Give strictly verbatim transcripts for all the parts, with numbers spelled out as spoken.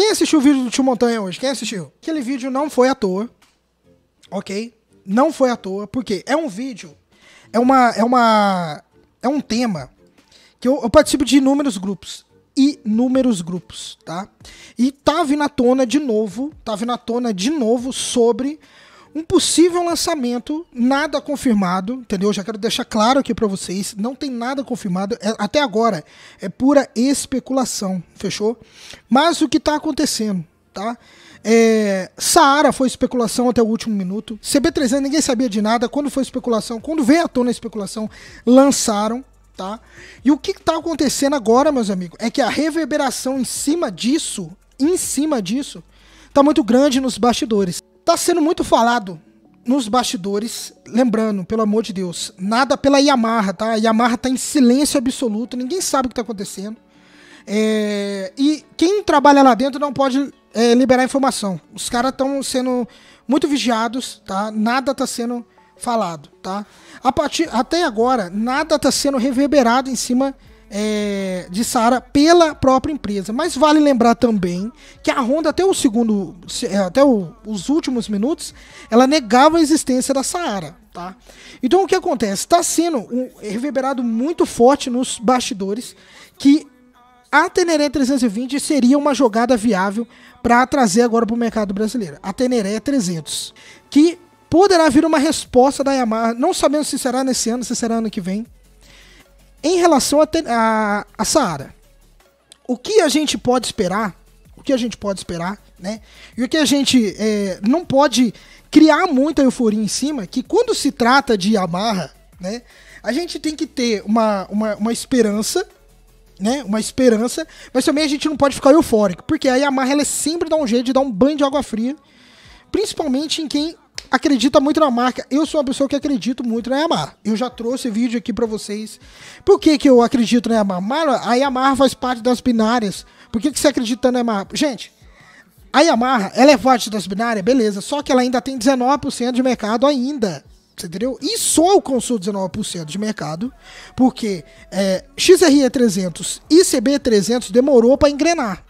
Quem assistiu o vídeo do Tio Montanha hoje? Quem assistiu? Aquele vídeo não foi à toa, ok? Não foi à toa, porque é um vídeo, é uma, é uma, é um tema que eu, eu participo de inúmeros grupos, inúmeros grupos, tá? E tá vindo à tona de novo, tá vindo à tona de novo sobre um possível lançamento, nada confirmado, entendeu? Já quero deixar claro aqui para vocês, não tem nada confirmado, é, até agora, é pura especulação, fechou? Mas o que tá acontecendo, tá? É, Sahara foi especulação até o último minuto, C B trezentos ninguém sabia de nada, quando foi especulação, quando veio à tona a especulação, lançaram, tá? E o que tá acontecendo agora, meus amigos, é que a reverberação em cima disso, em cima disso, tá muito grande nos bastidores. Tá sendo muito falado nos bastidores, lembrando, pelo amor de Deus, nada pela Yamaha, tá? A Yamaha tá em silêncio absoluto, ninguém sabe o que tá acontecendo. É... E quem trabalha lá dentro não pode é, liberar informação. Os caras estão sendo muito vigiados, tá? Nada tá sendo falado, tá? A partir... Até agora, nada tá sendo reverberado em cima É, de Sara pela própria empresa, mas vale lembrar também que a Honda até o segundo, até o, os últimos minutos, ela negava a existência da Sara, tá? Então o que acontece? Está sendo um reverberado muito forte nos bastidores que a Ténéré trezentos e vinte seria uma jogada viável para trazer agora para o mercado brasileiro, a Ténéré trezentos, que poderá vir uma resposta da Yamaha, não sabemos se será nesse ano, se será ano que vem. Em relação a, a, a Sahara, o que a gente pode esperar, o que a gente pode esperar, né? E o que a gente é, não pode criar muita euforia em cima, que quando se trata de Yamaha, né? A gente tem que ter uma, uma, uma esperança, né? Uma esperança, mas também a gente não pode ficar eufórico, porque a Yamaha ela sempre dá um jeito de dar um banho de água fria, principalmente em quem acredita muito na marca. Eu sou uma pessoa que acredito muito na Yamaha. Eu já trouxe vídeo aqui pra vocês. Por que que eu acredito na Yamaha? A Yamaha faz parte das binárias. Por que que você acredita na Yamaha? Gente, a Yamaha, ela é parte das binárias, beleza. Só que ela ainda tem dezenove por cento de mercado ainda. Você entendeu? E só alcançou dezenove por cento de mercado. Porque é, X R E trezentos e C B trezentos demorou pra engrenar.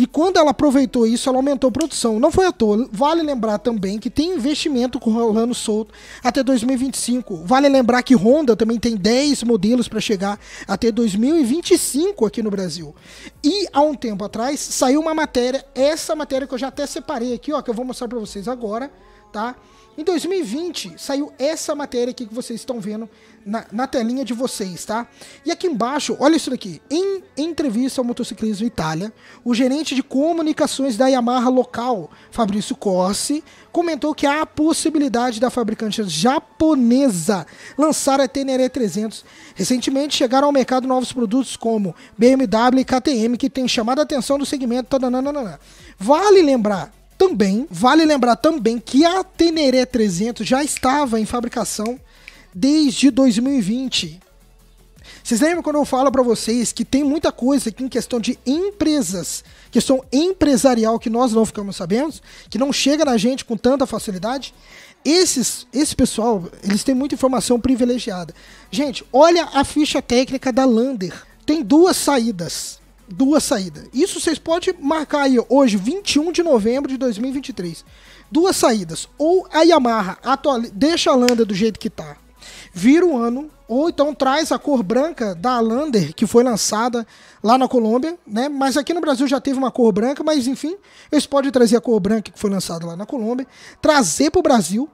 E quando ela aproveitou isso, ela aumentou a produção. Não foi à toa. Vale lembrar também que tem investimento rolando solto até dois mil e vinte e cinco. Vale lembrar que Honda também tem dez modelos para chegar até dois mil e vinte e cinco aqui no Brasil. E há um tempo atrás saiu uma matéria, essa matéria que eu já até separei aqui, ó, que eu vou mostrar para vocês agora, tá? Em dois mil e vinte saiu essa matéria aqui que vocês estão vendo na, na telinha de vocês, tá? E aqui embaixo, olha isso daqui. Em entrevista ao Motociclismo Itália, o gerente de comunicações da Yamaha local, Fabrício Corsi, comentou que há a possibilidade da fabricante japonesa lançar a Ténéré trezentos. Recentemente chegaram ao mercado novos produtos como B M W e K T M, que tem chamado a atenção do segmento. Tananana. Vale lembrar... Também, vale lembrar também que a Ténéré trezentos já estava em fabricação desde dois mil e vinte. Vocês lembram quando eu falo para vocês que tem muita coisa aqui em questão de empresas, questão empresarial que nós não ficamos sabendo, que não chega na gente com tanta facilidade? Esses, esse pessoal, eles têm muita informação privilegiada. Gente, olha a ficha técnica da Lander. Tem duas saídas. Duas saídas. Isso vocês podem marcar aí hoje, vinte e um de novembro de dois mil e vinte e três. Duas saídas. Ou a Yamaha atualiza, deixa a Lander do jeito que tá, vira o ano, ou então traz a cor branca da Lander, que foi lançada lá na Colômbia, né? Mas aqui no Brasil já teve uma cor branca, mas enfim, eles podem trazer a cor branca que foi lançada lá na Colômbia, trazer para o Brasil.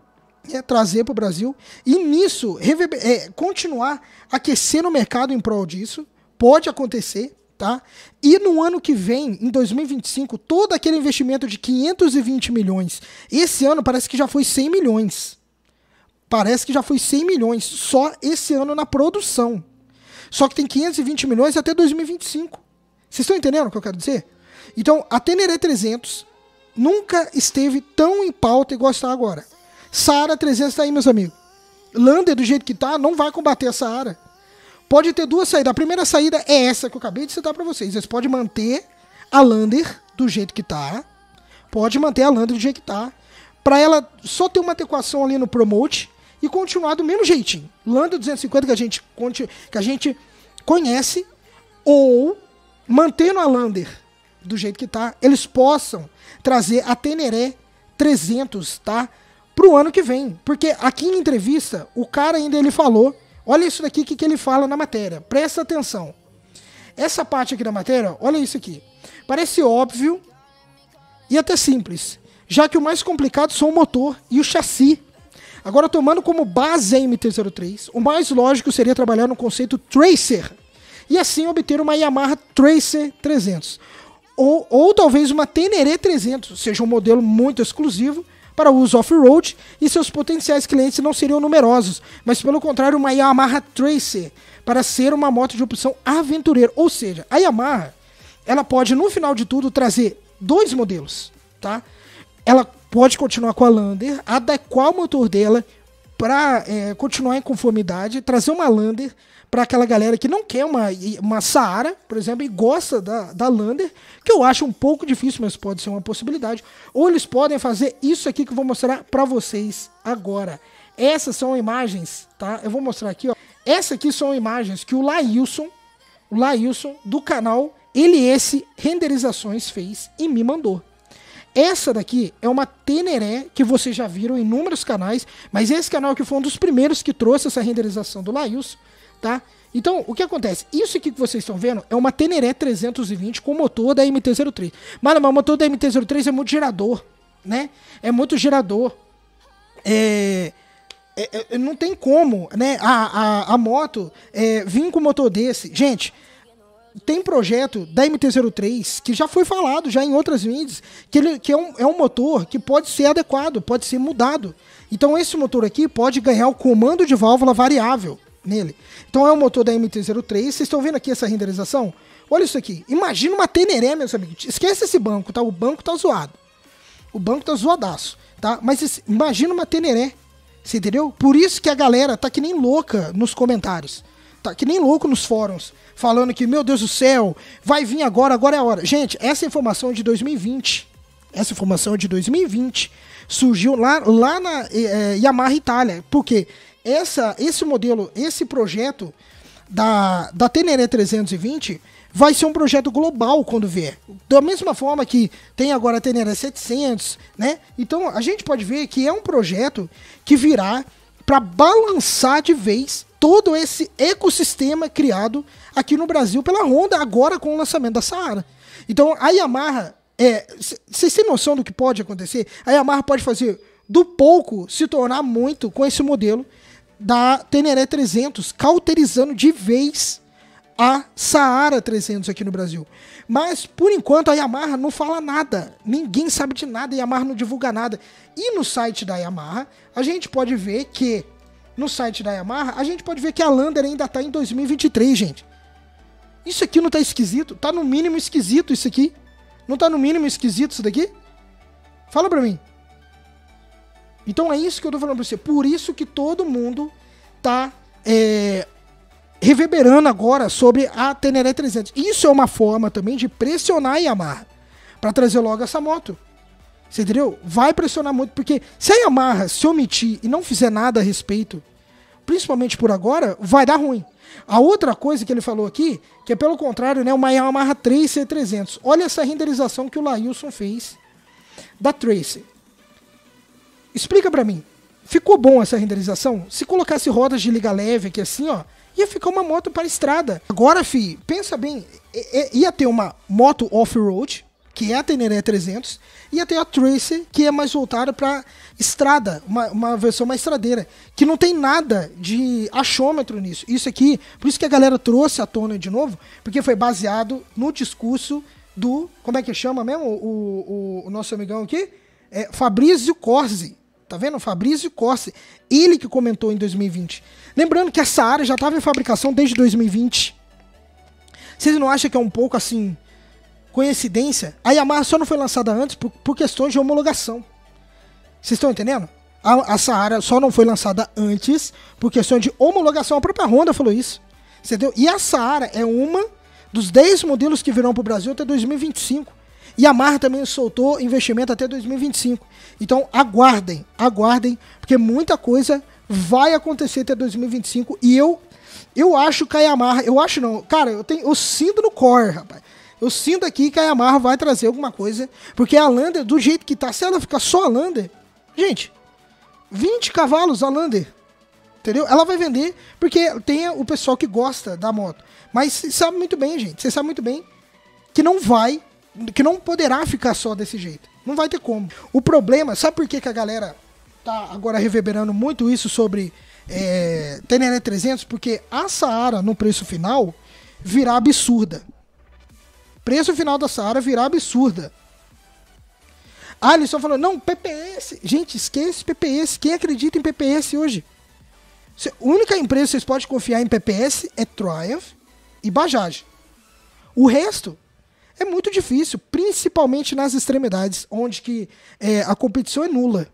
É trazer para o Brasil. E nisso, é, continuar aquecendo o mercado em prol disso. Pode acontecer. Tá? E no ano que vem, em dois mil e vinte e cinco, todo aquele investimento de quinhentos e vinte milhões, esse ano parece que já foi cem milhões, parece que já foi cem milhões, só esse ano na produção, só que tem quinhentos e vinte milhões até dois mil e vinte e cinco, vocês estão entendendo o que eu quero dizer? Então a Ténéré trezentos nunca esteve tão em pauta igual está agora. Sahara trezentos está aí, meus amigos. Lander do jeito que está não vai combater a Sahara. Pode ter duas saídas. A primeira saída é essa que eu acabei de citar para vocês. Vocês podem manter a Lander do jeito que tá. Pode manter a Lander do jeito que tá. Para ela só ter uma adequação ali no promote e continuar do mesmo jeitinho. Lander duzentos e cinquenta que a gente, que a gente conhece. Ou mantendo a Lander do jeito que tá, eles possam trazer a Ténéré trezentos, tá? Pro ano que vem. Porque aqui em entrevista, o cara ainda ele falou, olha isso daqui que, que ele fala na matéria, presta atenção. Essa parte aqui da matéria, olha isso aqui. Parece óbvio e até simples, já que o mais complicado são o motor e o chassi. Agora, tomando como base a M T zero três, o mais lógico seria trabalhar no conceito Tracer e assim obter uma Yamaha Tracer trezentos. Ou, ou talvez uma Ténéré trezentos, seja um modelo muito exclusivo para uso off-road e seus potenciais clientes não seriam numerosos, mas pelo contrário uma Yamaha Tracer para ser uma moto de opção aventureira. Ou seja, a Yamaha ela pode no final de tudo trazer dois modelos, tá? Ela pode continuar com a Lander, adequar o motor dela para é, continuar em conformidade, trazer uma Lander para aquela galera que não quer uma, uma Sahara, por exemplo, e gosta da, da Lander, que eu acho um pouco difícil, mas pode ser uma possibilidade. Ou eles podem fazer isso aqui que eu vou mostrar para vocês agora. Essas são imagens, tá? Eu vou mostrar aqui, ó. Essas aqui são imagens que o Lailson, o Lailson do canal L S Renderizações fez e me mandou. Essa daqui é uma Ténéré que vocês já viram em inúmeros canais, mas esse canal que foi um dos primeiros que trouxe essa renderização do Lailson, tá? Então, o que acontece? Isso aqui que vocês estão vendo é uma Ténéré trezentos e vinte com motor da M T zero três. Mano, mas o motor da M T zero três é muito girador, né? É muito girador. É... é, é não tem como, né? A, a, a moto é, vir com um motor desse. Gente, tem projeto da M T zero três que já foi falado, já em outras vídeos, que, ele, que é, um, é um motor que pode ser adequado, pode ser mudado. Então, esse motor aqui pode ganhar o comando de válvula variável nele. Então é o motor da M T zero três, vocês estão vendo aqui essa renderização? Olha isso aqui, imagina uma Ténéré, meus amigos, esquece esse banco, tá? O banco tá zoado, o banco tá zoadaço, tá? Mas esse... imagina uma Ténéré, você entendeu? Por isso que a galera tá que nem louca nos comentários, tá que nem louco nos fóruns, falando que, meu Deus do céu, vai vir agora, agora é a hora. Gente, essa informação é de dois mil e vinte, essa informação é de dois mil e vinte, surgiu lá, lá na é, Yamaha Itália, por quê? Essa, esse modelo, esse projeto da, da Ténéré trezentos e vinte vai ser um projeto global quando vier. Da mesma forma que tem agora a Ténéré setecentos, né? Então a gente pode ver que é um projeto que virá para balançar de vez todo esse ecossistema criado aqui no Brasil pela Honda agora com o lançamento da Sahara. Então a Yamaha, é, vocês têm noção do que pode acontecer? A Yamaha pode fazer do pouco se tornar muito com esse modelo da Ténéré trezentos, cauterizando de vez a Sahara trezentos aqui no Brasil. Mas, por enquanto, a Yamaha não fala nada. Ninguém sabe de nada, a Yamaha não divulga nada. E no site da Yamaha, a gente pode ver que... No site da Yamaha, a gente pode ver que a Lander ainda tá em dois mil e vinte e três, gente. Isso aqui não tá esquisito? Tá no mínimo esquisito isso aqui? Não tá no mínimo esquisito isso daqui? Fala pra mim. Então é isso que eu tô falando pra você. Por isso que todo mundo tá é, reverberando agora sobre a Ténéré trezentos. Isso é uma forma também de pressionar a Yamaha pra trazer logo essa moto. Você entendeu? Vai pressionar muito, porque se a Yamaha se omitir e não fizer nada a respeito, principalmente por agora, vai dar ruim. A outra coisa que ele falou aqui, que é pelo contrário, né, uma Yamaha Tracer trezentos. Olha essa renderização que o Lailson fez da Tracer. Explica pra mim, ficou bom essa renderização? Se colocasse rodas de liga leve aqui assim, ó, ia ficar uma moto para estrada. Agora, fi, pensa bem, ia ter uma moto off-road, que é a Ténéré trezentos, ia ter a Tracer, que é mais voltada para estrada, uma, uma versão mais estradeira, que não tem nada de achômetro nisso. Isso aqui, por isso que a galera trouxe à tona de novo, porque foi baseado no discurso do, como é que chama mesmo, o, o, o nosso amigão aqui, é, Fabrício Corsi. Tá vendo? Fabrício Corsi, ele que comentou em dois mil e vinte. Lembrando que essa área já estava em fabricação desde dois mil e vinte. Vocês não acham que é um pouco assim, coincidência? A Yamaha só não foi lançada antes por, por questões de homologação. Vocês estão entendendo? A, a Sahara só não foi lançada antes por questões de homologação. A própria Honda falou isso. Entendeu? E a Sahara é uma dos dez modelos que virão para o Brasil até dois mil e vinte e cinco. Yamaha também soltou investimento até dois mil e vinte e cinco. Então aguardem, aguardem, porque muita coisa vai acontecer até dois mil e vinte e cinco. E eu, eu acho que a Yamaha, eu acho não, cara, eu tenho, eu sinto no core, rapaz. Eu sinto aqui que a Yamaha vai trazer alguma coisa, porque a Lander, do jeito que tá, se ela ficar só a Lander, gente, vinte cavalos a Lander, entendeu? Ela vai vender, porque tem o pessoal que gosta da moto, mas você sabe muito bem, gente, você sabe muito bem que não vai, que não poderá ficar só desse jeito, não vai ter como. O problema, sabe por que que a galera tá agora reverberando muito isso sobre é, Ténéré trezentos? Porque a Sahara, no preço final, virá absurda. Preço final da Sahara virá absurda. Ah, ele só falou, não, P P S. Gente, esquece P P S. Quem acredita em P P S hoje? A única empresa que vocês podem confiar em P P S é Triumph e Bajaj. O resto é muito difícil, principalmente nas extremidades, onde que, é, a competição é nula.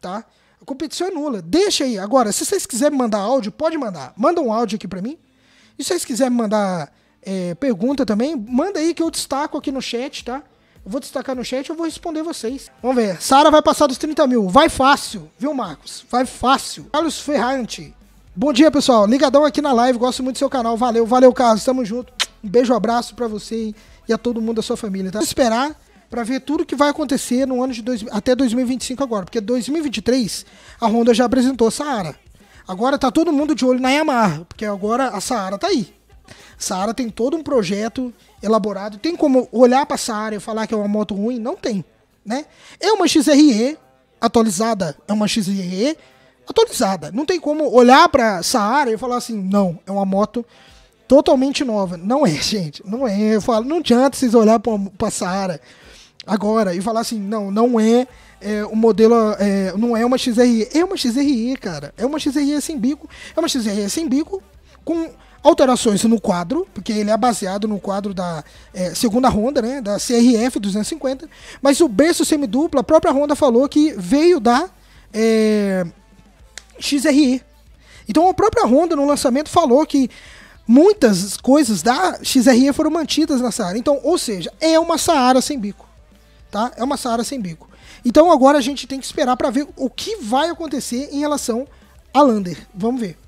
Tá? A competição é nula. Deixa aí. Agora, se vocês quiserem mandar áudio, pode mandar. Manda um áudio aqui pra mim. E se vocês quiserem mandar é, pergunta também, manda aí que eu destaco aqui no chat, tá? Eu vou destacar no chat e eu vou responder vocês. Vamos ver. Sara vai passar dos trinta mil. Vai fácil, viu, Marcos? Vai fácil. Carlos Ferrante. Bom dia, pessoal. Ligadão aqui na live. Gosto muito do seu canal. Valeu, valeu, Carlos. Tamo junto. Um beijo, um abraço pra você e a todo mundo da sua família, tá? Vou esperar pra ver tudo que vai acontecer no ano de dois, até dois mil e vinte e cinco agora. Porque dois mil e vinte e três a Honda já apresentou a Sahara. Agora tá todo mundo de olho na Yamaha, porque agora a Sahara tá aí. A Sahara tem todo um projeto elaborado. Tem como olhar pra Sahara e falar que é uma moto ruim? Não tem, né? É uma X R E atualizada. É uma X R E atualizada. Não tem como olhar pra Sahara e falar assim, não, é uma moto totalmente nova. Não é, gente. Não é. Eu falo, não adianta vocês olharem pra, pra Sahara agora e falar assim, não, não é, é o modelo, é, não é uma X R E, é uma X R E, cara, é uma X R E sem bico, é uma X R E sem bico, com alterações no quadro, porque ele é baseado no quadro da é, segunda Honda, né, da C R F duzentos e cinquenta, mas o berço semiduplo, a própria Honda falou que veio da é, X R E, então a própria Honda no lançamento falou que muitas coisas da X R E foram mantidas na Sahara, então, ou seja, é uma Sahara sem bico. Tá? É uma Sahara sem bico. Então agora a gente tem que esperar para ver o que vai acontecer em relação à Lander. Vamos ver.